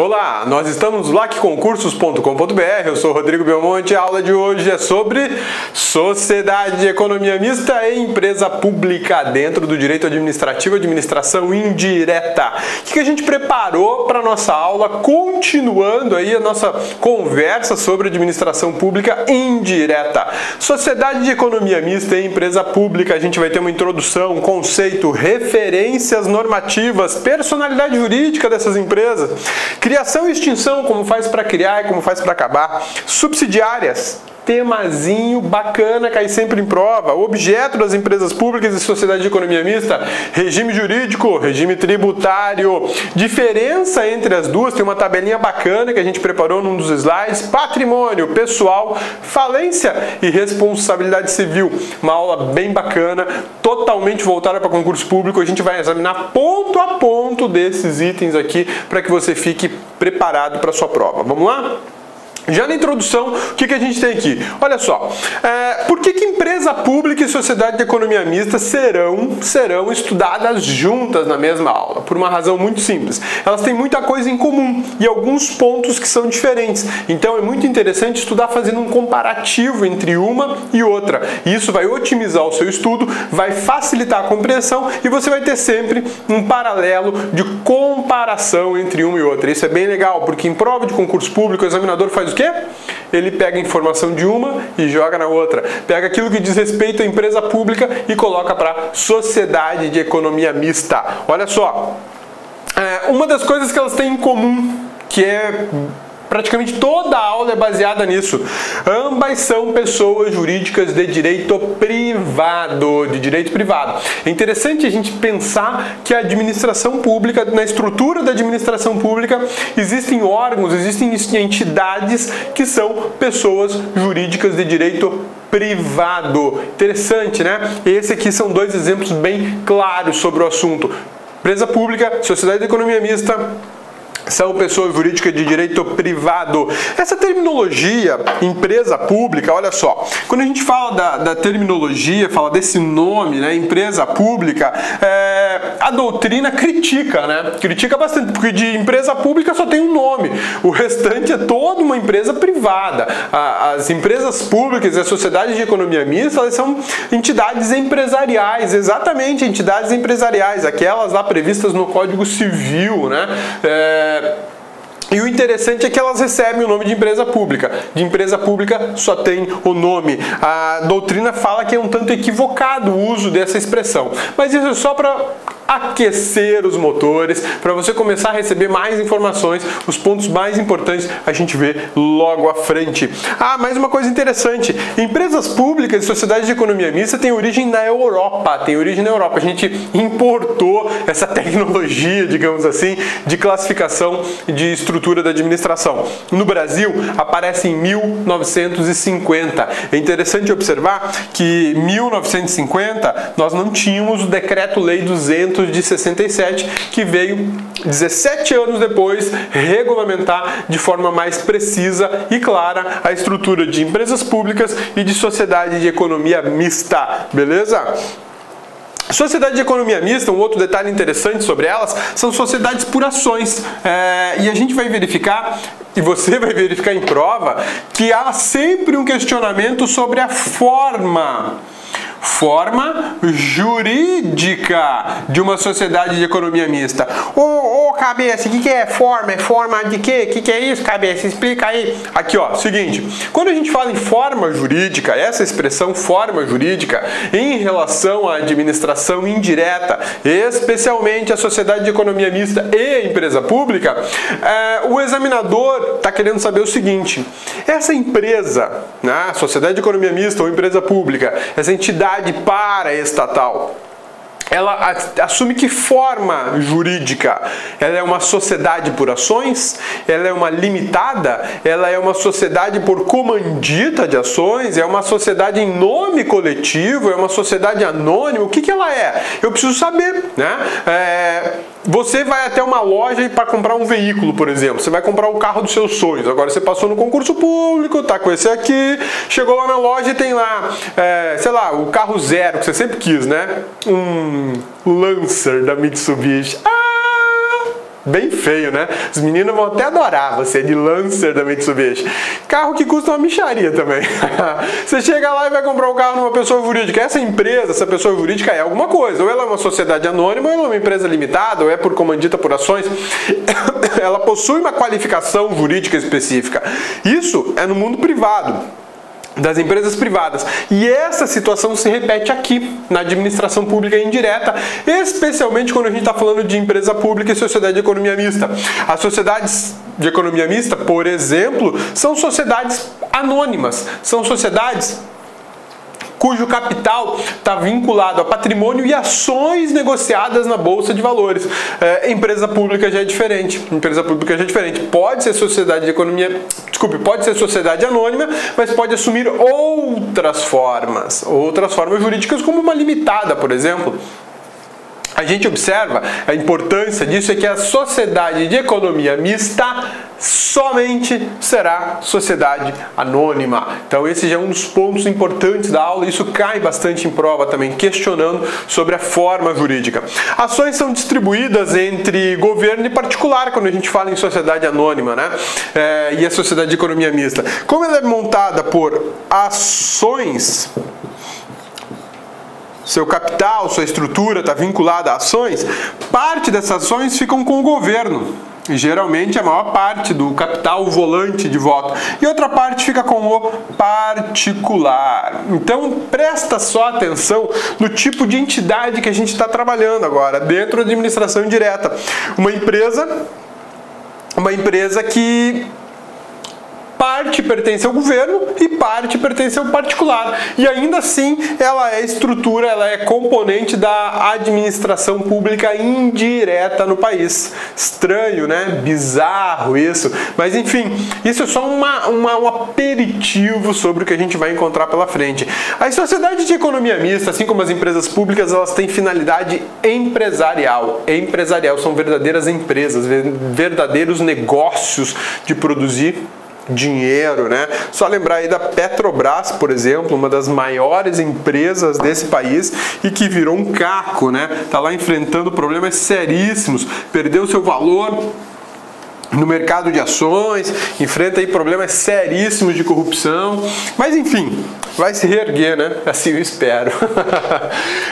Olá, nós estamos no LacConcursos.com.br, eu sou Rodrigo Belmonte e a aula de hoje é sobre sociedade, economia mista e empresa pública dentro do direito administrativo, administração indireta. O que a gente preparou para a nossa aula, continuando aí a nossa conversa sobre administração pública indireta. Sociedade de economia mista e empresa pública, a gente vai ter uma introdução, um conceito, referências normativas, personalidade jurídica dessas empresas, criação e extinção, como faz para criar e como faz para acabar, subsidiárias, temazinho bacana, cai sempre em prova, objeto das empresas públicas e sociedade de economia mista, regime jurídico, regime tributário, diferença entre as duas, tem uma tabelinha bacana que a gente preparou num dos slides, patrimônio pessoal, falência e responsabilidade civil, uma aula bem bacana, totalmente voltada para concurso público, a gente vai examinar ponto a ponto desses itens aqui para que você fique preparado para a sua prova. Vamos lá? Já na introdução, o que a gente tem aqui? Olha só, por que empresa pública e sociedade de economia mista serão estudadas juntas na mesma aula? Por uma razão muito simples. Elas têm muita coisa em comum e alguns pontos que são diferentes. Então é muito interessante estudar fazendo um comparativo entre uma e outra. Isso vai otimizar o seu estudo, vai facilitar a compreensão e você vai ter sempre um paralelo de comparação entre uma e outra. Isso é bem legal, porque em prova de concurso público, o examinador faz o quê? Ele pega a informação de uma e joga na outra. Pega aquilo que diz respeito à empresa pública e coloca para sociedade de economia mista. Olha só, uma das coisas que elas têm em comum, que é praticamente toda a aula é baseada nisso. Ambas são pessoas jurídicas de direito privado, É interessante a gente pensar que a administração pública, na estrutura da administração pública, existem órgãos, existem entidades que são pessoas jurídicas de direito privado. Interessante, né? Esse aqui são dois exemplos bem claros sobre o assunto. Empresa pública, sociedade de economia mista, são pessoa jurídica de direito privado. Essa terminologia, empresa pública, olha só, quando a gente fala da terminologia, fala desse nome, né, empresa pública, a doutrina critica, né? Critica bastante, porque de empresa pública só tem um nome, o restante é toda uma empresa privada. As empresas públicas e as sociedades de economia mista, elas são entidades empresariais, exatamente, entidades empresariais, aquelas lá previstas no Código Civil, né? E o interessante é que elas recebem o nome de empresa pública. De empresa pública só tem o nome. A doutrina fala que é um tanto equivocado o uso dessa expressão. Mas isso é só para aquecer os motores, para você começar a receber mais informações, os pontos mais importantes a gente vê logo à frente. Ah, mais uma coisa interessante, empresas públicas e sociedades de economia mista têm origem na Europa, a gente importou essa tecnologia, digamos assim, de classificação de estrutura da administração. No Brasil, aparece em 1950. É interessante observar que em 1950 nós não tínhamos o Decreto-Lei 200 de 67, que veio 17 anos depois regulamentar de forma mais precisa e clara a estrutura de empresas públicas e de sociedade de economia mista, beleza? Sociedade de economia mista, um outro detalhe interessante sobre elas, são sociedades por ações, e a gente vai verificar, e você vai verificar em prova, que há sempre um questionamento sobre a forma jurídica de uma sociedade de economia mista. Ô, cabeça, o que é forma? É forma de quê? O que é isso, cabeça? Explica aí. Aqui, ó, seguinte, quando a gente fala em forma jurídica, essa expressão forma jurídica, em relação à administração indireta, especialmente a sociedade de economia mista e a empresa pública, o examinador está querendo saber o seguinte, essa empresa, né, sociedade de economia mista ou empresa pública, essa entidade paraestatal, ela assume que forma jurídica? Ela é uma sociedade por ações? Ela é uma limitada? Ela é uma sociedade por comandita de ações? É uma sociedade em nome coletivo? É uma sociedade anônima? O que ela é? Eu preciso saber, né? Você vai até uma loja para comprar um veículo, por exemplo. Você vai comprar o carro dos seus sonhos. Agora você passou no concurso público, tá com esse aqui, chegou lá na loja e tem lá, sei lá, o carro zero que você sempre quis, né? Um Lancer da Mitsubishi. bem feio, né? Os meninos vão até adorar você de Lancer da Mitsubishi. Carro que custa uma micharia também. Você chega lá e vai comprar um carro numa pessoa jurídica. Essa empresa, essa pessoa jurídica é alguma coisa. Ou ela é uma sociedade anônima, ou ela é uma empresa limitada, ou é por comandita por ações. Ela possui uma qualificação jurídica específica. Isso é no mundo privado, das empresas privadas. E essa situação se repete aqui, na administração pública indireta, especialmente quando a gente está falando de empresa pública e sociedade de economia mista. As sociedades de economia mista, por exemplo, são sociedades anônimas, são sociedades cujo capital está vinculado a patrimônio e ações negociadas na Bolsa de Valores. Empresa pública já é diferente. Empresa pública já é diferente. Pode ser sociedade de economia... Desculpe, pode ser sociedade anônima, mas pode assumir outras formas jurídicas, como uma limitada, por exemplo. A gente observa a importância disso, é que a sociedade de economia mista somente será sociedade anônima. Então esse já é um dos pontos importantes da aula, isso cai bastante em prova também, questionando sobre a forma jurídica. Ações são distribuídas entre governo e particular, quando a gente fala em sociedade anônima, né? E a sociedade de economia mista, como ela é montada por ações... Seu capital, sua estrutura está vinculada a ações, parte dessas ações ficam com o governo. E geralmente a maior parte do capital volante de voto. E outra parte fica com o particular. Então presta só atenção no tipo de entidade que a gente está trabalhando agora, dentro da administração indireta. Uma empresa que... parte pertence ao governo e parte pertence ao particular. E ainda assim, ela é estrutura, ela é componente da administração pública indireta no país. Estranho, né? Bizarro isso. Mas enfim, isso é só um aperitivo sobre o que a gente vai encontrar pela frente. As sociedades de economia mista, assim como as empresas públicas, elas têm finalidade empresarial. São verdadeiras empresas, verdadeiros negócios de produzir dinheiro, né? Só lembrar aí da Petrobras, por exemplo, uma das maiores empresas desse país e que virou um caco, né? Tá lá enfrentando problemas seríssimos, perdeu seu valor no mercado de ações, enfrenta aí problemas seríssimos de corrupção, mas enfim, vai se reerguer, né? Assim eu espero.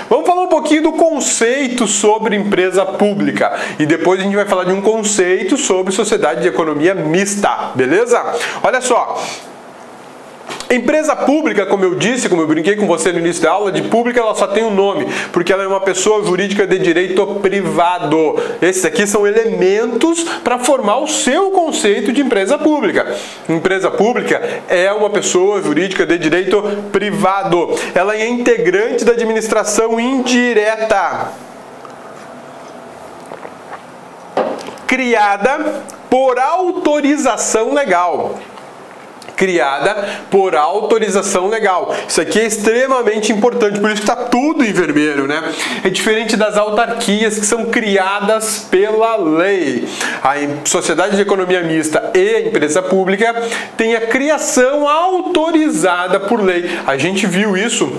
Vamos falar um pouquinho do conceito sobre empresa pública e depois a gente vai falar de um conceito sobre sociedade de economia mista, beleza? Olha só. Empresa pública, como eu disse, como eu brinquei com você no início da aula, de pública ela só tem um nome, porque ela é uma pessoa jurídica de direito privado. Esses aqui são elementos para formar o seu conceito de empresa pública. Empresa pública é uma pessoa jurídica de direito privado. Ela é integrante da administração indireta, criada por autorização legal. Isso aqui é extremamente importante, por isso que está tudo em vermelho, né? É diferente das autarquias que são criadas pela lei. A sociedade de economia mista e a empresa pública tem a criação autorizada por lei. A gente viu isso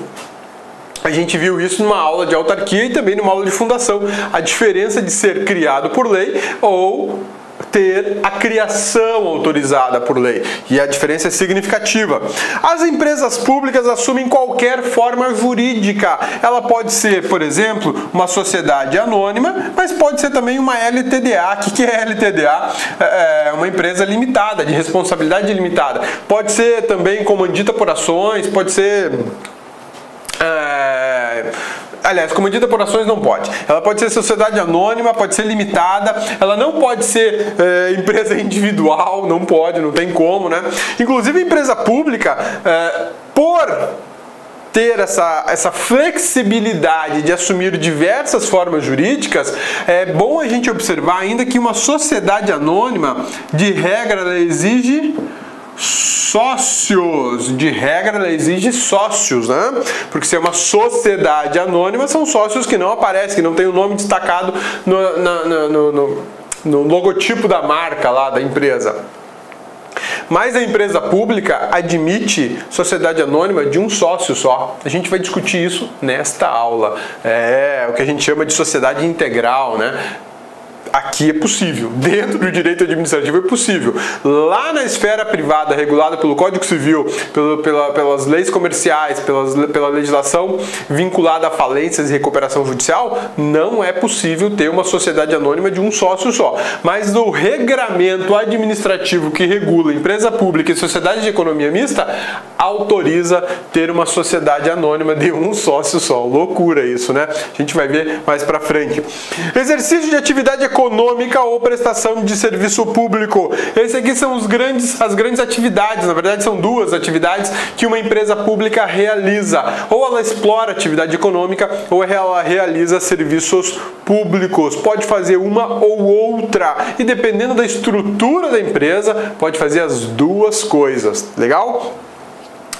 numa aula de autarquia e também numa aula de fundação. A diferença de ser criado por lei ou ter a criação autorizada por lei, e a diferença é significativa. As empresas públicas assumem qualquer forma jurídica. Ela pode ser, por exemplo, uma sociedade anônima, mas pode ser também uma LTDA. O que é LTDA? É uma empresa limitada, de responsabilidade limitada. Pode ser também comandita por ações, pode ser... Aliás, comandita por ações não pode. Ela pode ser sociedade anônima, pode ser limitada, ela não pode ser empresa individual, não pode, não tem como, né? Inclusive a empresa pública, por ter essa flexibilidade de assumir diversas formas jurídicas, é bom a gente observar ainda que uma sociedade anônima, de regra, ela exige... sócios, né? Porque se é uma sociedade anônima, são sócios que não aparecem, que não tem o nome destacado no logotipo da marca lá da empresa. Mas a empresa pública admite sociedade anônima de um sócio só. A gente vai discutir isso nesta aula. É o que a gente chama de sociedade integral, né? aqui é possível, dentro do direito administrativo é possível. Lá na esfera privada, regulada pelo Código Civil, pelas leis comerciais, pela legislação vinculada a falências e recuperação judicial, não é possível ter uma sociedade anônima de um sócio só. Mas no regramento administrativo que regula empresa pública e sociedade de economia mista, autoriza ter uma sociedade anônima de um sócio só. Loucura isso, né? A gente vai ver mais pra frente. Exercício de atividade econômica ou prestação de serviço público. Esse aqui são as grandes atividades, na verdade são duas atividades que uma empresa pública realiza. Ou ela explora atividade econômica ou ela realiza serviços públicos. Pode fazer uma ou outra e, dependendo da estrutura da empresa, pode fazer as duas coisas. Legal?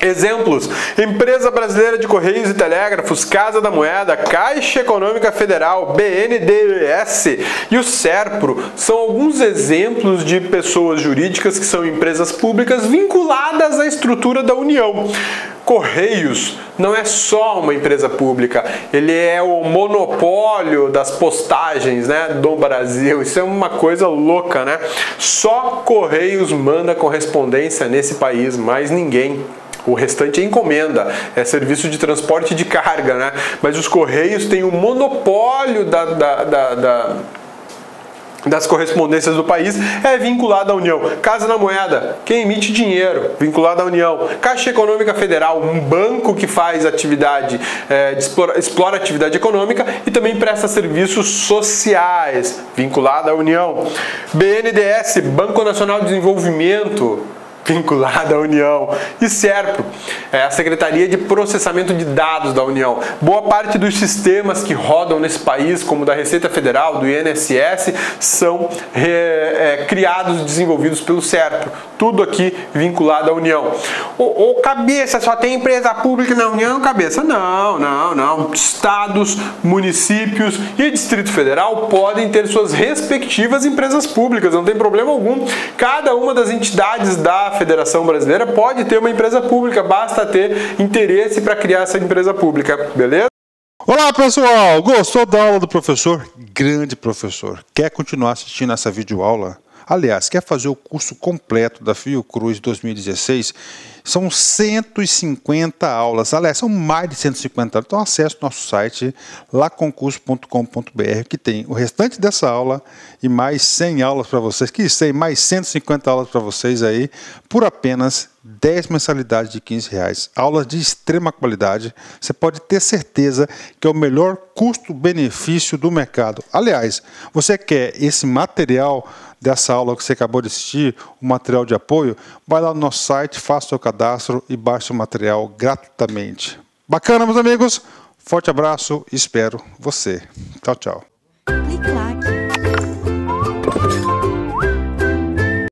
Exemplos: Empresa Brasileira de Correios e Telégrafos, Casa da Moeda, Caixa Econômica Federal, BNDES e o Serpro são alguns exemplos de pessoas jurídicas que são empresas públicas vinculadas à estrutura da União. Correios não é só uma empresa pública, ele é o monopólio das postagens, né, do Brasil. Isso é uma coisa louca, né? Só Correios manda correspondência nesse país, mais ninguém. O restante é encomenda, é serviço de transporte de carga, né? Mas os Correios têm o monopólio das correspondências do país, é vinculada à União. Casa da Moeda, quem emite dinheiro, vinculada à União. Caixa Econômica Federal, um banco que faz atividade, explora atividade econômica e também presta serviços sociais, vinculada à União. BNDES, Banco Nacional de Desenvolvimento, vinculada à União. E Serpro, é a Secretaria de Processamento de Dados da União. Boa parte dos sistemas que rodam nesse país, como da Receita Federal, do INSS, são criados e desenvolvidos pelo Serpro. Tudo aqui vinculado à União. Ô, cabeça, só tem empresa pública na União, cabeça? Não. Estados, municípios e Distrito Federal podem ter suas respectivas empresas públicas, não tem problema algum. Cada uma das entidades da Federação Brasileira pode ter uma empresa pública, basta ter interesse para criar essa empresa pública, beleza? Olá pessoal, gostou da aula do professor? Grande professor! Quer continuar assistindo essa videoaula? Aliás, quer fazer o curso completo da Fiocruz 2016? São 150 aulas, aliás, são mais de 150 aulas, então acesse o nosso site LacConcursos.com.br, que tem o restante dessa aula e mais 100 aulas para vocês, que tem mais 150 aulas para vocês aí, por apenas 10 mensalidades de R$15. Aulas de extrema qualidade, você pode ter certeza que é o melhor custo-benefício do mercado. Aliás, você quer esse material dessa aula que você acabou de assistir, o material de apoio, vai lá no nosso site, faça o seu cadastro e baixe o material gratuitamente. Bacana, meus amigos? Forte abraço, espero você. Tchau, tchau.